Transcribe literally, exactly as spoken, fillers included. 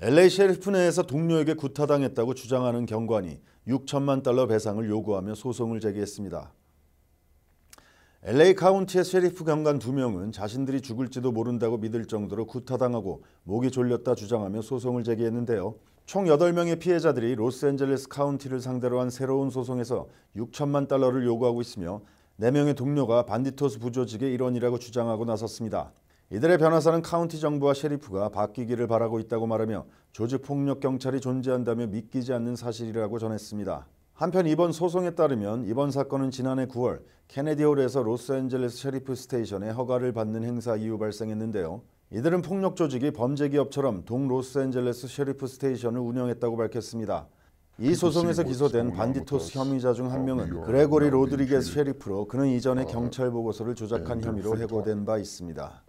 엘에이 셰리프 내에서 동료에게 구타당했다고 주장하는 경관이 육천만 달러 배상을 요구하며 소송을 제기했습니다. 엘에이 카운티의 셰리프 경관 두 명은 자신들이 죽을지도 모른다고 믿을 정도로 구타당하고 목이 졸렸다 주장하며 소송을 제기했는데요. 총 여덟 명의 피해자들이 로스앤젤레스 카운티를 상대로 한 새로운 소송에서 육천만 달러를 요구하고 있으며 네 명의 동료가 반디토스 부조직의 일원이라고 주장하고 나섰습니다. 이들의 변호사는 카운티 정부와 셰리프가 바뀌기를 바라고 있다고 말하며 조직폭력 경찰이 존재한다며 믿기지 않는 사실이라고 전했습니다. 한편 이번 소송에 따르면 이번 사건은 지난해 구월 케네디홀에서 로스앤젤레스 셰리프 스테이션의 허가를 받는 행사 이후 발생했는데요. 이들은 폭력 조직이 범죄기업처럼 동 로스앤젤레스 셰리프 스테이션을 운영했다고 밝혔습니다. 이 소송에서 기소된 반디토스 혐의자 중 한 명은 그레고리 로드리게스 셰리프로 그는 이전에 경찰 보고서를 조작한 혐의로 해고된 바 있습니다.